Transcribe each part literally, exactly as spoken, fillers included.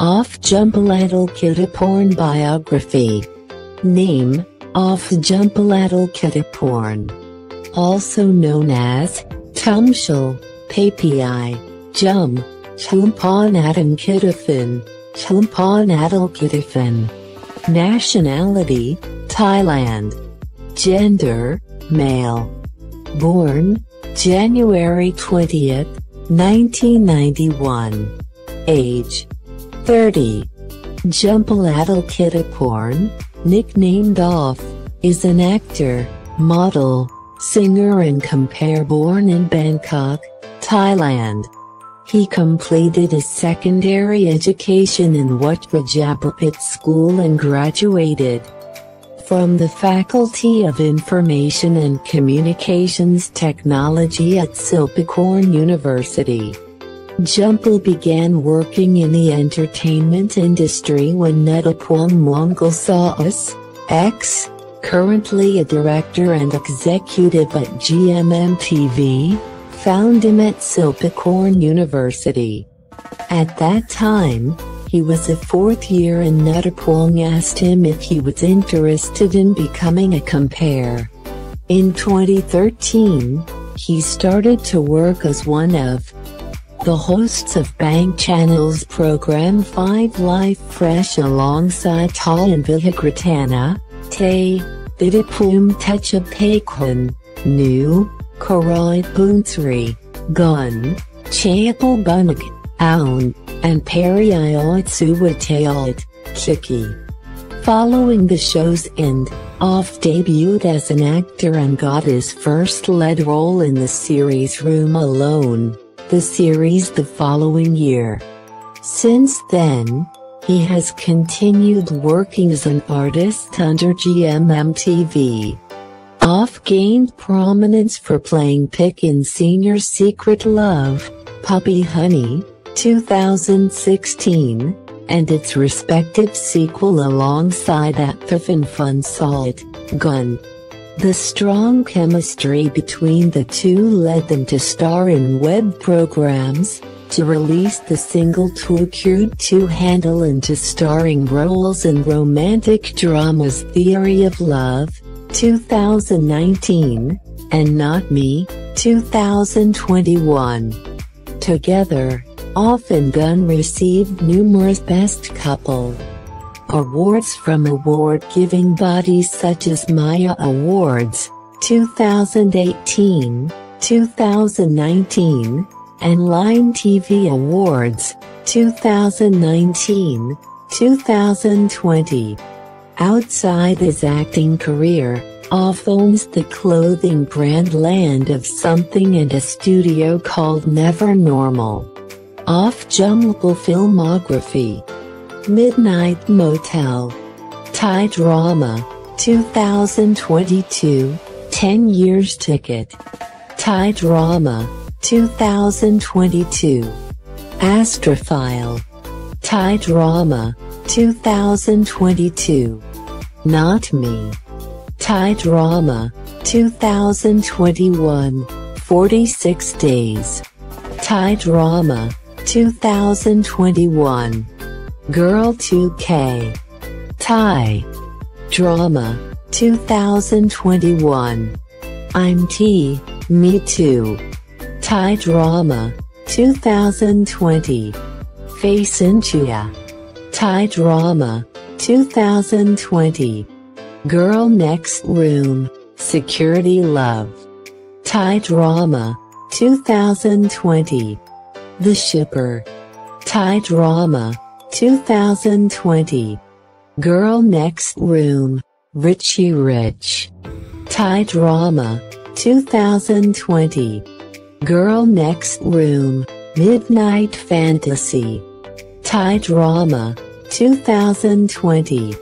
Off Jumpol Adulkittiporn biography. Name: Off Jumpol Adulkittiporn, also known as Tumcial, Papii, Jum, Tumpan Adamkittifin, Tumpan Adulkittifin. Nationality: Thailand. Gender: male. Born: January twentieth, nineteen ninety-one. Age: thirty. Jumpol Adulkittiporn, nicknamed Off, is an actor, model, singer and compere born in Bangkok, Thailand. He completed his secondary education in Wat Rajabopit School and graduated from the Faculty of Information and Communications Technology at Silpakorn University. Jumpol began working in the entertainment industry when Nuttapong Mongkolsawas, ex, currently a director and executive at G M M T V, found him at Silpakorn University. At that time, he was a fourth year and Nuttapong asked him if he was interested in becoming a compere. In twenty thirteen, he started to work as one of the hosts of Bang Channel's program Five Live Fresh alongside Tawan Vihokratana, Tay, Thitipoom Techaapaikhun, New, Korawit Boonsri, Gun, Chayapol Bunnag, Aun, and Pariyawit Suwittayawat, Kiki. Following the show's end, Off debuted as an actor and got his first lead role in the series Room Alone: The Series the following year. Since then, he has continued working as an artist under G M M T V. Off gained prominence for playing Pick in Senior Secret Love, Puppy Honey, two thousand sixteen, and its respective sequel alongside Atthif and Funsalt, Gun. The strong chemistry between the two led them to star in web programs, to release the single Too Cute To Handle and to starring roles in romantic dramas Theory of Love, two thousand nineteen, and Not Me, two thousand twenty-one. Together, Off and Gun received numerous Best Couple awards from award-giving bodies such as Maya Awards, two thousand eighteen, two thousand nineteen, and LINE T V Awards, two thousand nineteen, two thousand twenty. Outside his acting career, Off owns the clothing brand Land of Something and a studio called Never Normal. Off Jumpol filmography. Midnight Motel, Thai drama, two thousand twenty-two, ten Years Ticket, Thai drama, two thousand twenty-two, Astrophile, Thai drama, two thousand twenty-two, Not Me, Thai drama, two thousand twenty-one, forty-six Days, Thai drama, two thousand twenty-one, Girl two K, Thai drama, two thousand twenty-one, I'm Tee, Me Too, Thai drama, two thousand twenty, Face Inchia, Thai drama, two thousand twenty, Girl Next Room, Security Love, Thai drama, two thousand twenty, The Shipper, Thai drama, two thousand twenty, Girl Next Room, Richie Rich, Thai drama, two thousand twenty, Girl Next Room, Midnight Fantasy, Thai drama, two thousand twenty,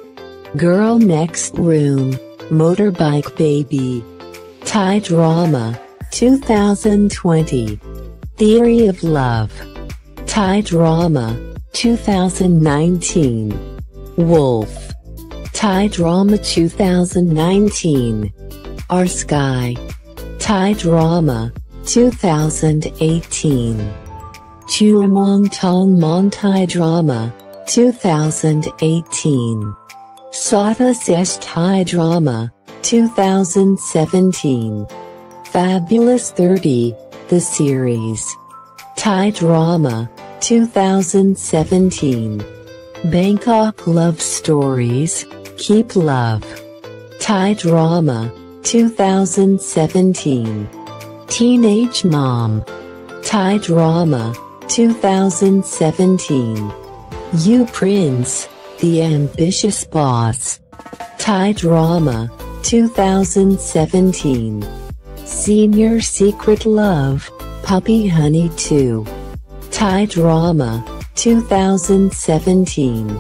Girl Next Room, Motorbike Baby, Thai drama, two thousand twenty, Theory of Love, Thai drama, two thousand nineteen, Wolf, Thai drama, two thousand nineteen, Our Sky, Thai drama, two thousand eighteen, Chuamong Tong Mon Thai drama, two thousand eighteen. Sata Sesh Thai Drama, two thousand seventeen. Fabulous thirty, The Series. Thai Drama, two thousand seventeen. Bangkok Love Stories, Keep Love. Thai Drama, two thousand seventeen. Teenage Mom. Thai Drama, two thousand seventeen. You Prince, The Ambitious Boss. Thai Drama, two thousand seventeen. Senior Secret Love, Puppy Honey two. Thai Drama, two thousand seventeen.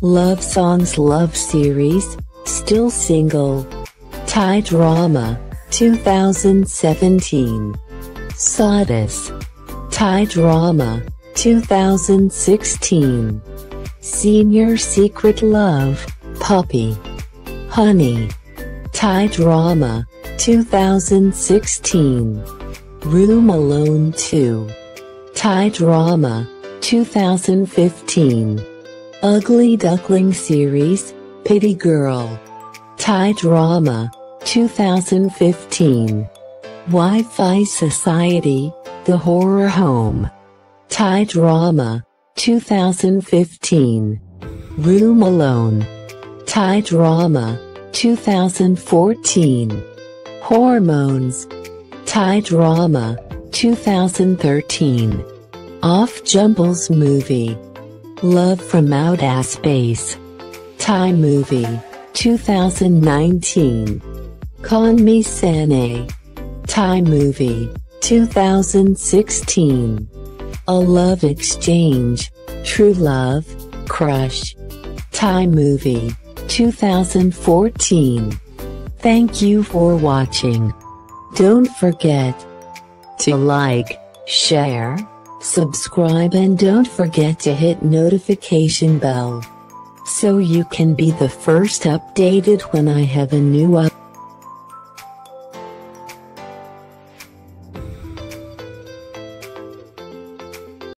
Love Songs Love Series, Still Single. Thai Drama, two thousand seventeen. Sawdust. Thai Drama, two thousand sixteen. Senior Secret Love, Puppy Honey. Thai Drama, two thousand sixteen. Room Alone two. Thai Drama, two thousand fifteen. Ugly Duckling Series, Pity Girl. Thai Drama, two thousand fifteen. Wi-Fi Society, The Horror Home. Thai Drama, two thousand fifteen. Room Alone. Thai Drama, two thousand fourteen. Hormones. Thai Drama, two thousand thirteen. Off Jumpol's Movie. Love from Outer Space. Thai Movie, two thousand nineteen. Kon Me Sane. Thai Movie, two thousand sixteen. A Love Exchange, True Love, Crush. Thai Movie, two thousand fourteen. Thank you for watching. Don't forget to like, share, subscribe, and don't forget to hit notification bell so you can be the first updated when I have a new update.